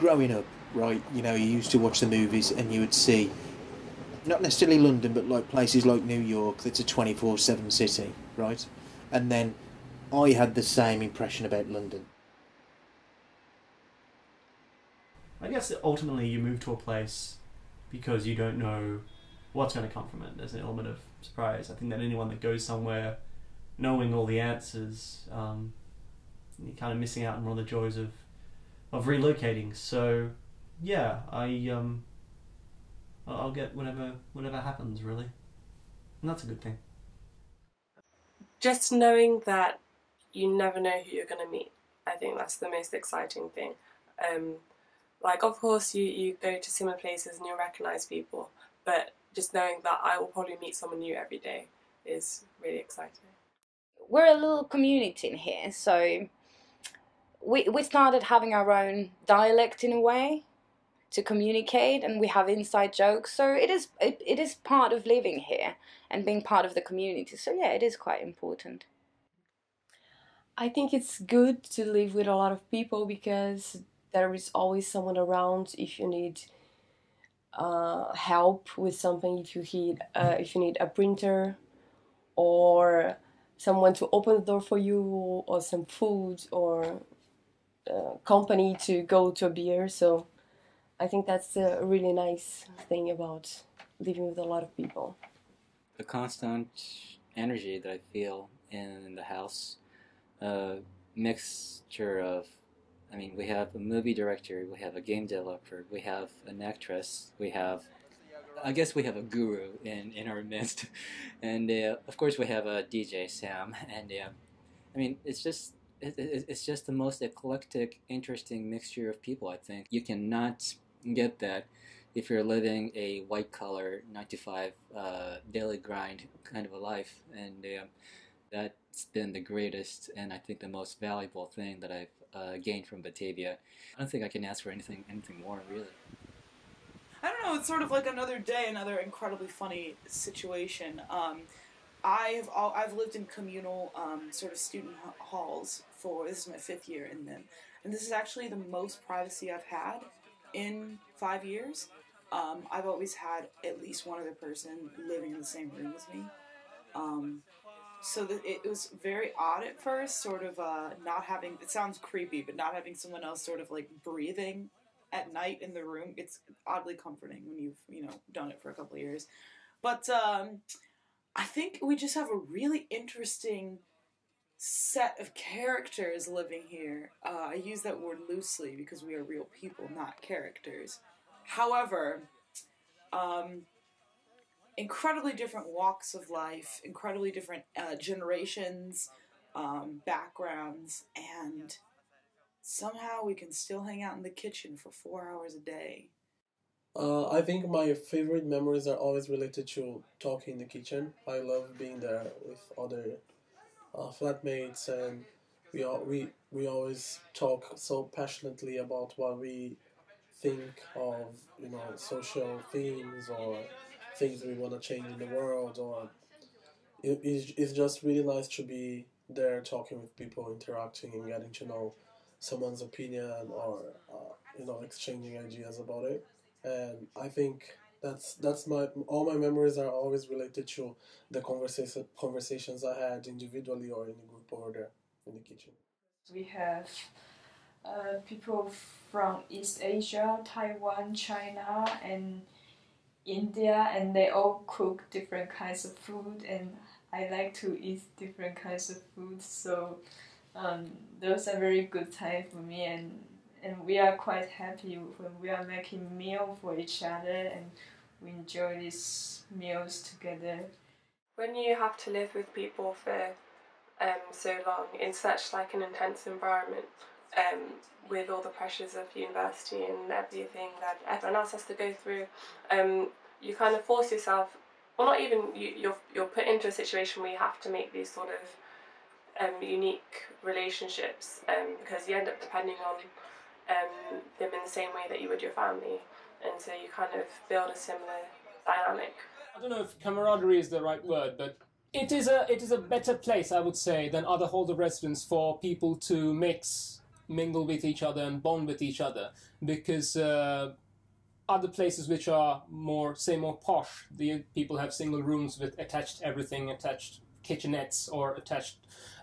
growing up, right, you know, you used to watch the movies and you would see, not necessarily London, but like places like New York, that's a 24/7 city, right? And then I had the same impression about London. I guess ultimately you move to a place because you don't know what's going to come from it. There's an element of surprise. I think that anyone that goes somewhere knowing all the answers, you're kind of missing out on all the joys of relocating. So yeah, I'll get whatever happens, really, and that's a good thing. Just knowing that you never know who you're going to meet, I think that's the most exciting thing. Like, of course, you go to similar places and you'll recognise people, but just knowing that I will probably meet someone new every day is really exciting. We're a little community in here, so we started having our own dialect in a way to communicate, and we have inside jokes, so it is part of living here and being part of the community, so yeah, it is quite important. I think it's good to live with a lot of people because there is always someone around if you need help with something, if you need a printer or someone to open the door for you, or some food, or company to go to a beer. So I think that's a really nice thing about living with a lot of people. The constant energy that I feel in the house, mixture of, I mean, we have a movie director, we have a game developer, we have an actress, we have, I guess we have a guru in our midst, and of course we have a DJ, Sam, and I mean, it's just the most eclectic, interesting mixture of people, I think. You cannot get that if you're living a white-collar, 9-to-5 daily grind kind of a life, and that's been the greatest and I think the most valuable thing that I've gained from Batavia. I don't think I can ask for anything more, really. I don't know, it's sort of like another day, another incredibly funny situation. I've lived in communal sort of student halls for, this is my 5th year in them, and this is actually the most privacy I've had in 5 years. I've always had at least one other person living in the same room as me. So it was very odd at first, sort of not having, it sounds creepy, but not having someone else sort of like breathing at night in the room. It's oddly comforting when you've, you know, done it for a couple of years. But I think we just have a really interesting set of characters living here. I use that word loosely because we are real people, not characters. However, incredibly different walks of life, incredibly different generations, backgrounds, and somehow we can still hang out in the kitchen for 4 hours a day. I think my favorite memories are always related to talking in the kitchen. I love being there with other flatmates, and we always talk so passionately about what we think of, you know, social themes or things we want to change in the world. Or it's just really nice to be there talking with people, interacting and getting to know someone's opinion, or you know, exchanging ideas about it. And I think that's all my memories are always related to the conversations I had individually or in a group over there in the kitchen. We have people from East Asia, Taiwan, China, and India, and they all cook different kinds of food, and I like to eat different kinds of food, so those are very good time for me, and we are quite happy when we are making meal for each other, and we enjoy these meals together. When you have to live with people for so long in such like an intense environment, with all the pressures of university and everything that everyone else has to go through, you kind of force yourself, well, not even you're put into a situation where you have to make these sort of unique relationships, because you end up depending on them in the same way that you would your family, and so you kind of build a similar dynamic. I don't know if camaraderie is the right word, but it is a better place, I would say, than other Holder residents for people to mix mingle with each other and bond with each other, because other places which are more, say, more posh, the people have single rooms with attached everything, attached kitchenettes or attached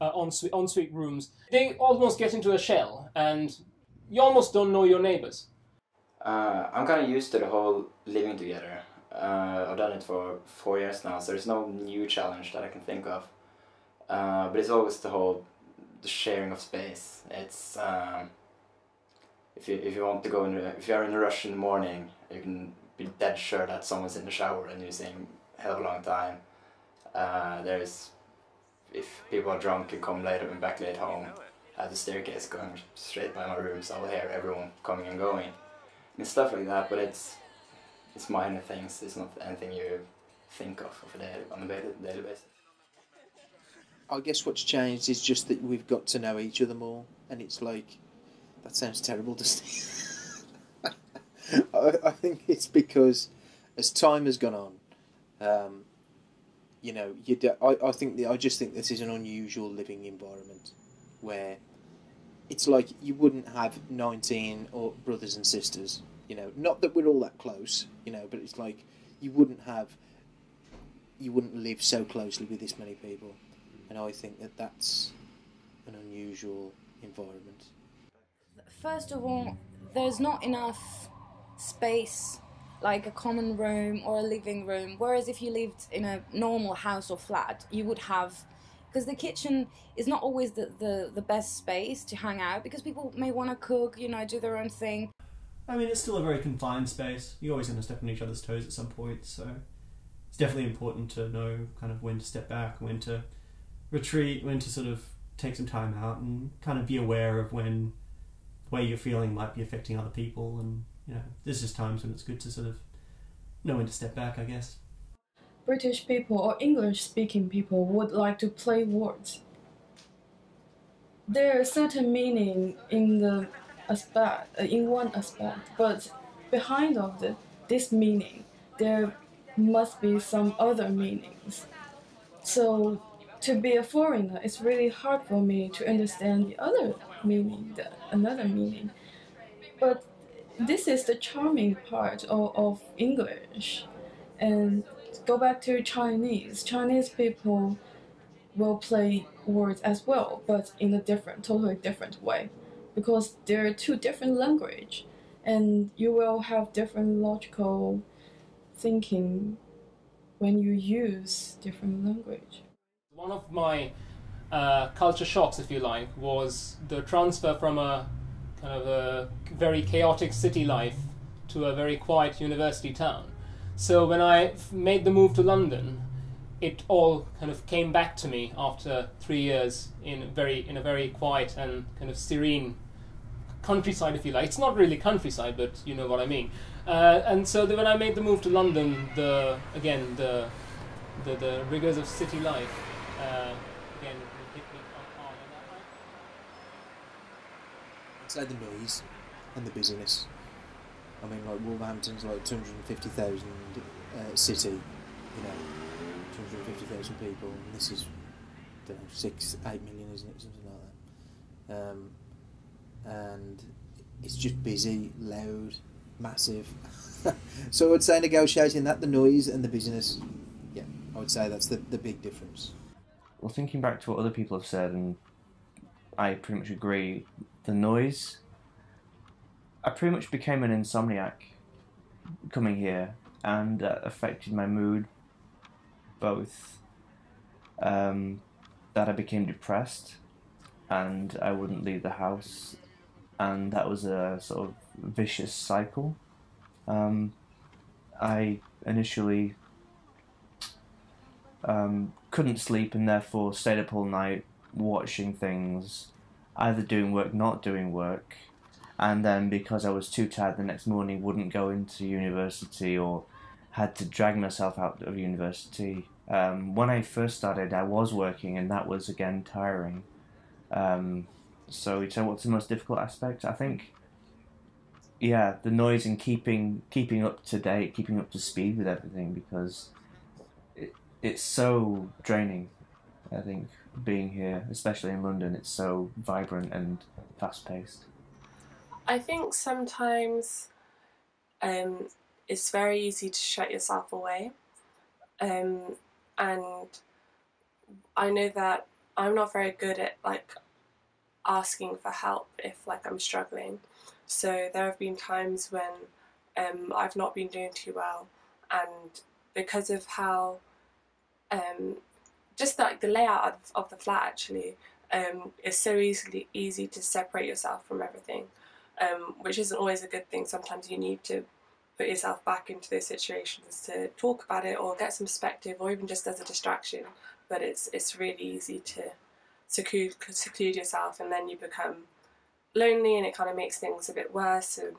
ensuite rooms. They almost get into a shell and you almost don't know your neighbors. I'm kind of used to the whole living together. I've done it for 4 years now, so there's no new challenge that I can think of. But it's always the whole sharing of space. It's if you want to go in, if you are in a rush in the morning, you can be dead sure that someone's in the shower and you're saying hell of a long time. There's, if people are drunk and come later and back late home, I have the staircase going straight by my room, so I will hear everyone coming and going and stuff like that. But it's minor things. It's not anything you think of on a daily basis. I guess what's changed is just that we've got to know each other more, and it's like, that sounds terrible, doesn't it? I think it's because as time has gone on, you know, I just think this is an unusual living environment where it's like you wouldn't have 19 or brothers and sisters, you know, not that we're all that close, you know, but it's like you wouldn't live so closely with this many people. And I think that that's an unusual environment. First of all, there's not enough space, like a common room or a living room, whereas if you lived in a normal house or flat, you would have, because the kitchen is not always the best space to hang out, because people may want to cook, you know, do their own thing. I mean, it's still a very confined space. You're always going to step on each other's toes at some point, so it's definitely important to know kind of when to step back, when to retreat, when to sort of take some time out, and kind of be aware of when the way you're feeling might be affecting other people. And you know, there's just times when it's good to sort of know when to step back, I guess. British people or English-speaking people would like to play words. There are certain meaning in the aspect, in one aspect, but behind of this meaning, there must be some other meanings. So, to be a foreigner, it's really hard for me to understand the other meaning, another meaning. But this is the charming part of English. And go back to Chinese. Chinese people will play words as well, but in a different, totally different way, because there are two different languages, and you will have different logical thinking when you use different language. One of my culture shocks, if you like, was the transfer from a kind of a very chaotic city life to a very quiet university town. So when I made the move to London, it all kind of came back to me after 3 years in a very quiet and kind of serene countryside, if you like. It's not really countryside, but you know what I mean. And so when I made the move to London, the rigors of city life again, hit me hard on that one. I'd say the noise and the busyness. I mean, like, Wolverhampton's like 250,000 city, you know, 250,000 people, and this is, I don't know, 6, 8 million, isn't it, something like that. And it's just busy, loud, massive. So I'd say negotiating that, the noise and the busyness, yeah, I would say that's the big difference. Well, thinking back to what other people have said, and I pretty much agree, the noise. I pretty much became an insomniac coming here, and that affected my mood, both that I became depressed and I wouldn't leave the house, and that was a sort of vicious cycle. I initially couldn't sleep and therefore stayed up all night watching things, either doing work, not doing work, and then because I was too tired the next morning, wouldn't go into university or had to drag myself out of university. When I first started, I was working, and that was again tiring. So you know, what's the most difficult aspect? I think, yeah, the noise and keeping up to date, keeping up to speed with everything, because it's so draining. I think, being here, especially in London. It's so vibrant and fast-paced. I think sometimes it's very easy to shut yourself away. And I know that I'm not very good at asking for help if I'm struggling. So there have been times when I've not been doing too well, and because of how just the layout of the flat actually, it's so easy to separate yourself from everything, which isn't always a good thing. Sometimes you need to put yourself back into those situations to talk about it or get some perspective, or even just as a distraction. But it's really easy to seclude yourself, and then you become lonely, and it kind of makes things a bit worse. And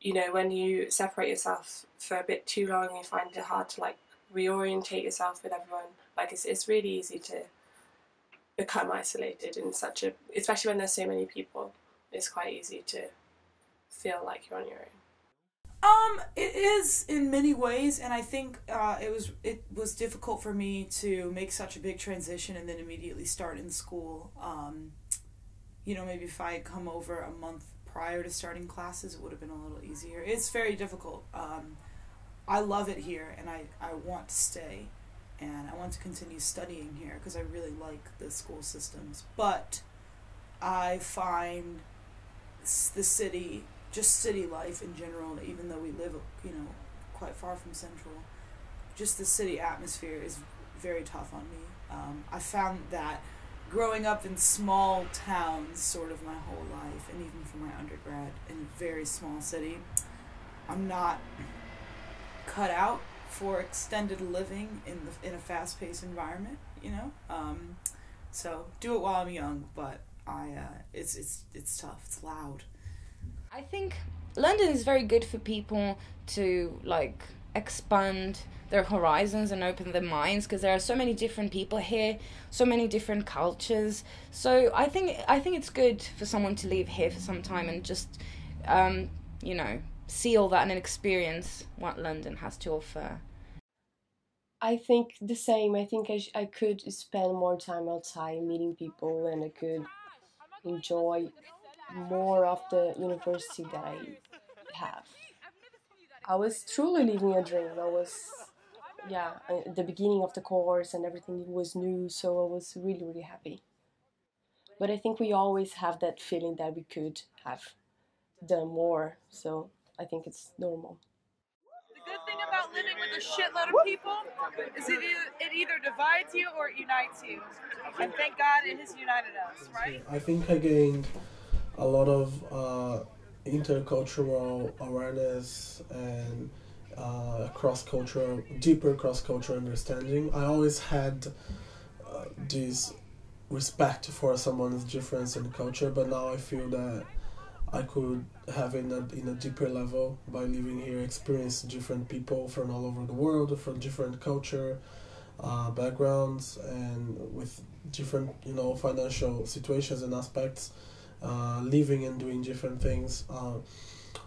you know, when you separate yourself for a bit too long, you find it hard to reorientate yourself with everyone. It's really easy to become isolated in such a, especially when there's so many people, it's quite easy to feel like you're on your own. It is in many ways, and I think it was difficult for me to make such a big transition and then immediately start in school. You know, maybe if I had come over a month prior to starting classes, it would have been a little easier. It's very difficult. I love it here, and I want to stay, and I want to continue studying here because I really like the school systems. But I find the city, just city life in general, even though we live, you know, quite far from Central, just the city atmosphere is very tough on me. I found that growing up in small towns sort of my whole life, and even for my undergrad in a very small city, I'm not cut out for extended living in a fast-paced environment, you know? So do it while I'm young, but it's tough, it's loud. I think London is very good for people to expand their horizons and open their minds, because there are so many different people here, so many different cultures. So I think it's good for someone to live here for some time and just you know, see all that and experience what London has to offer. I think the same. I think I could spend more time outside meeting people, and I could enjoy more of the university that I have. I was truly living a dream. I was, yeah, at the beginning of the course and everything was new, so I was really, really happy. But I think we always have that feeling that we could have done more, so I think it's normal. The good thing about living with a shitload of people is it either divides you or it unites you. And thank God it has united us, right? I think I gained a lot of intercultural awareness and deeper cross-cultural understanding. I always had this respect for someone's difference in culture, but now I feel that I could have it in a deeper level by living here, experience different people from all over the world, from different culture, backgrounds, and with different, you know, financial situations and aspects. Living and doing different things.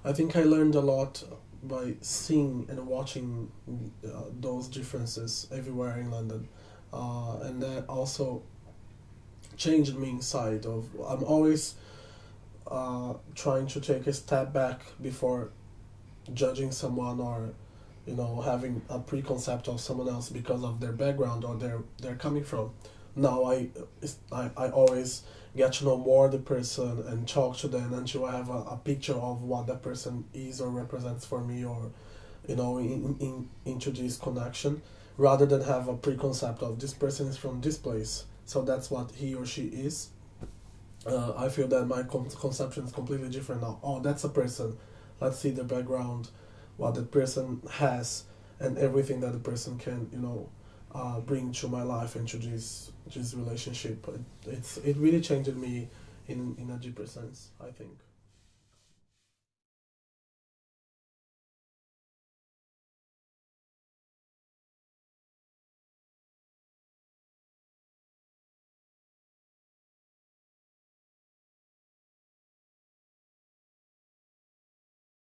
I think I learned a lot by seeing and watching those differences everywhere in London, and that also changed me inside. I'm always trying to take a step back before judging someone, or you know, having a preconcept of someone else because of their background or they're coming from. Now I always get to know more the person and talk to them until I have a picture of what that person is or represents for me, or you know, into this connection, rather than have a preconcept of this person is from this place, so that's what he or she is. I feel that my conception is completely different now. Oh, that's a person. Let's see the background, what that person has, and everything that the person can, you know, bring to my life and to this relationship. It really changed me in a deeper sense, I think.